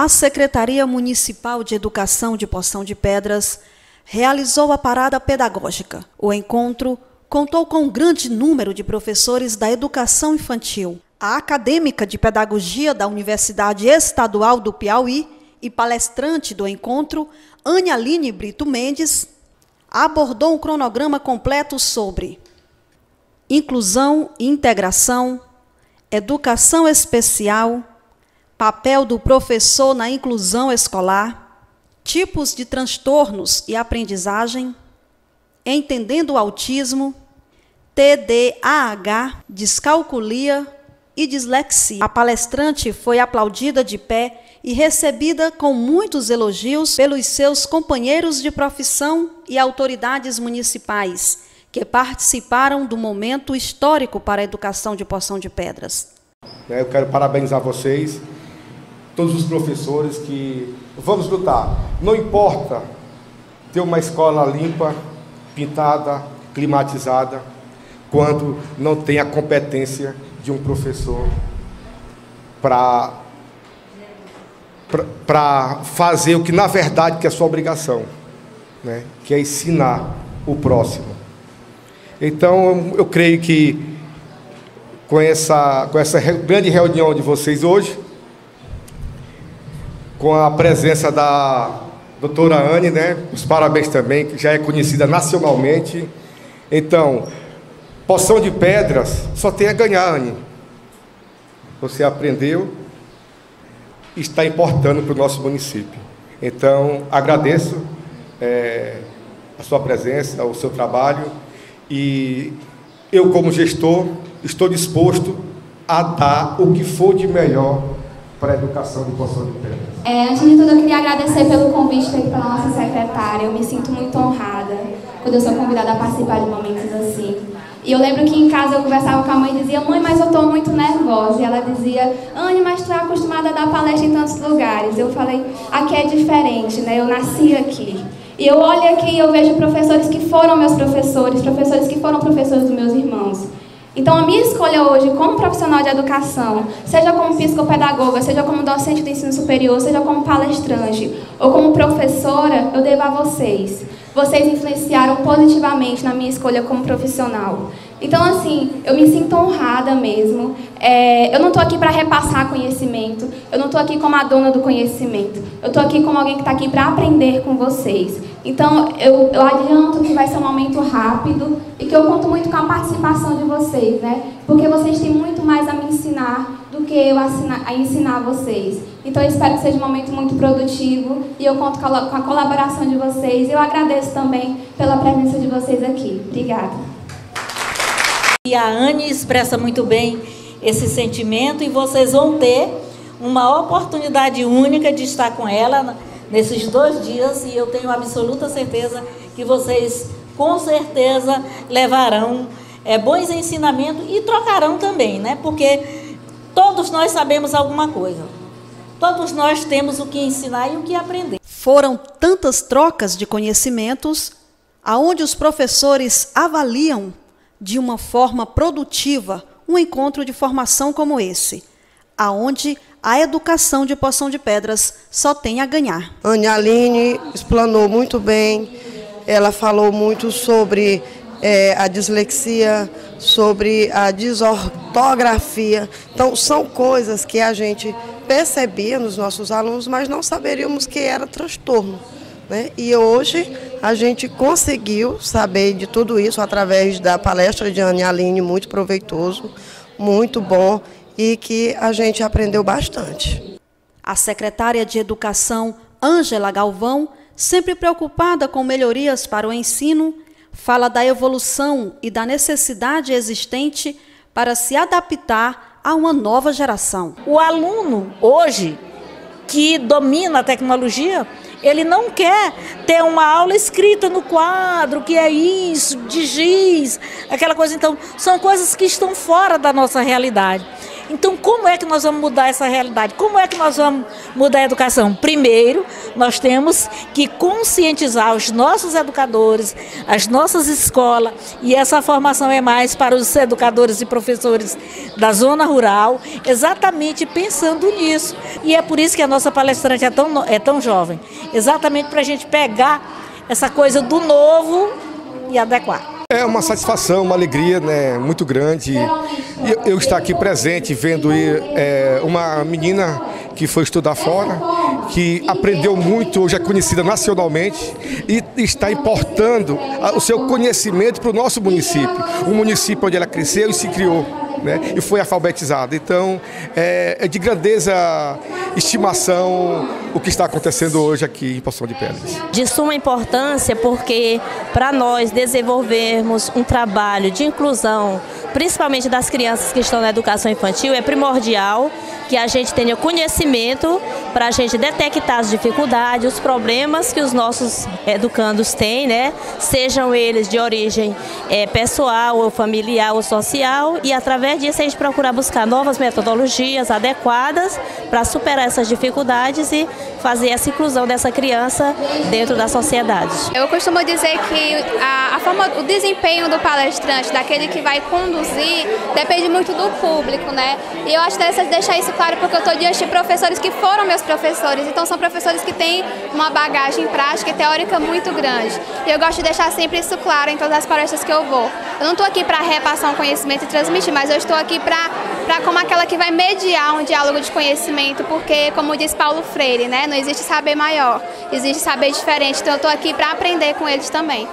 a Secretaria Municipal de Educação de Poção de Pedras realizou a parada pedagógica. O encontro contou com um grande número de professores da educação infantil. A acadêmica de pedagogia da Universidade Estadual do Piauí e palestrante do encontro, Anne Alyne Brito Mendes, abordou um cronograma completo sobre inclusão e integração, educação especial, papel do professor na inclusão escolar, tipos de transtornos e aprendizagem, entendendo o autismo, TDAH, descalculia e dislexia. A palestrante foi aplaudida de pé e recebida com muitos elogios pelos seus companheiros de profissão e autoridades municipais, que participaram do momento histórico para a educação de Poção de Pedras. Eu quero parabenizar vocês, todos os professores que vamos lutar. Não importa ter uma escola limpa, pintada, climatizada, quando não tem a competência de um professor para fazer o que, na verdade, que é sua obrigação, né? Que é ensinar o próximo. Então, eu creio que com essa grande reunião de vocês hoje, com a presença da doutora Anne, né? Os parabéns também, que já é conhecida nacionalmente. Então, Poção de Pedras só tem a ganhar, Anne. Você aprendeu e está importando para o nosso município. Então, agradeço a sua presença, o seu trabalho. E eu, como gestor, estou disposto a dar o que for de melhor para a educação de Poção de Pedras. Antes de tudo, eu queria agradecer pelo convite feito pela nossa secretária. Eu me sinto muito honrada quando eu sou convidada a participar de momentos assim. E eu lembro que em casa eu conversava com a mãe e dizia: mãe, mas eu estou muito nervosa. E ela dizia: Anne, mas tu é acostumada a dar palestra em tantos lugares. Eu falei: aqui é diferente, né? Eu nasci aqui. E eu olho aqui e eu vejo professores que foram meus professores, professores que foram professores dos meus irmãos. Então, a minha escolha hoje como profissional de educação, seja como psicopedagoga, seja como docente do ensino superior, seja como palestrante ou como professora, eu devo a vocês. Vocês influenciaram positivamente na minha escolha como profissional. Então, assim, eu me sinto honrada mesmo. Eu não estou aqui para repassar conhecimento, eu não estou aqui como a dona do conhecimento, eu estou aqui como alguém que está aqui para aprender com vocês. Então, eu adianto que vai ser um momento rápido e que eu conto muito com a participação de vocês, né? Porque vocês têm muito mais a me ensinar do que eu a ensinar vocês. Então, eu espero que seja um momento muito produtivo e eu conto com a colaboração de vocês. Eu agradeço também pela presença de vocês aqui. Obrigada. E a Anne expressa muito bem esse sentimento e vocês vão ter uma oportunidade única de estar com ela nesses 2 dias e eu tenho absoluta certeza que vocês com certeza levarão bons ensinamentos e trocarão também, né? Porque todos nós sabemos alguma coisa, todos nós temos o que ensinar e o que aprender. Foram tantas trocas de conhecimentos aonde os professores avaliam de uma forma produtiva um encontro de formação como esse, aonde a educação de Poção de Pedras só tem a ganhar. Anne Alyne explanou muito bem, ela falou muito sobre a dislexia, sobre a desortografia. Então, são coisas que a gente percebia nos nossos alunos, mas não saberíamos que era transtorno, né? E hoje a gente conseguiu saber de tudo isso através da palestra de Anne Alyne, muito proveitoso, muito bom e que a gente aprendeu bastante. A secretária de Educação, Ângela Galvão, sempre preocupada com melhorias para o ensino, fala da evolução e da necessidade existente para se adaptar a uma nova geração. O aluno hoje que domina a tecnologia, ele não quer ter uma aula escrita no quadro, que é isso, de giz, aquela coisa. Então, são coisas que estão fora da nossa realidade. Então, como é que nós vamos mudar essa realidade? Como é que nós vamos mudar a educação? Primeiro, nós temos que conscientizar os nossos educadores, as nossas escolas, e essa formação é mais para os educadores e professores da zona rural, exatamente pensando nisso. E é por isso que a nossa palestrante é tão jovem, exatamente para a gente pegar essa coisa do novo e adequar. É uma satisfação, uma alegria, né, muito grande. Eu estar aqui presente, vendo uma menina que foi estudar fora, que aprendeu muito, hoje é conhecida nacionalmente e está importando o seu conhecimento para o nosso município, um município onde ela cresceu e se criou, né, e foi alfabetizada. Então, é de grandeza estimação o que está acontecendo hoje aqui em Poção de Pedras. De suma importância, porque para nós desenvolvermos um trabalho de inclusão, principalmente das crianças que estão na educação infantil, é primordial que a gente tenha conhecimento para a gente detectar as dificuldades, os problemas que os nossos educandos têm, né? Sejam eles de origem pessoal, ou familiar, ou social, e através disso a gente procura buscar novas metodologias adequadas para superar essas dificuldades e fazer essa inclusão dessa criança dentro da sociedade. Eu costumo dizer que o desempenho do palestrante, daquele que vai conduzir, depende muito do público, né? E eu acho que deixar isso claro, porque eu estou diante de professores que foram meus professores, então são professores que têm uma bagagem prática e teórica muito grande. E eu gosto de deixar sempre isso claro em todas as palestras que eu vou. Eu não estou aqui para repassar um conhecimento e transmitir, mas eu estou aqui para como aquela que vai mediar um diálogo de conhecimento, porque, como diz Paulo Freire, né? Não existe saber maior, existe saber diferente, então eu estou aqui para aprender com eles também.